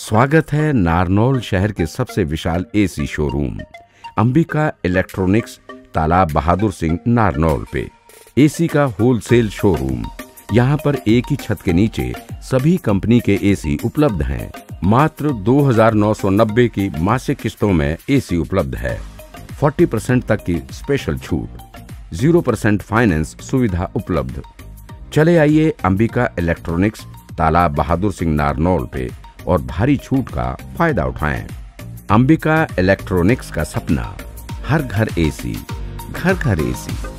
स्वागत है नारनौल शहर के सबसे विशाल एसी शोरूम अम्बिका इलेक्ट्रॉनिक्स तालाब बहादुर सिंह नारनौल पे। एसी का होलसेल शोरूम। यहाँ पर एक ही छत के नीचे सभी कंपनी के एसी उपलब्ध हैं। मात्र 2990 की मासिक किस्तों में एसी उपलब्ध है। 40% तक की स्पेशल छूट, 0% फाइनेंस सुविधा उपलब्ध। चले आइए अम्बिका इलेक्ट्रॉनिक्स तालाब बहादुर सिंह नारनौल पे और भारी छूट का फायदा उठाएं। अम्बिका इलेक्ट्रॉनिक्स का सपना, हर घर एसी, घर घर एसी।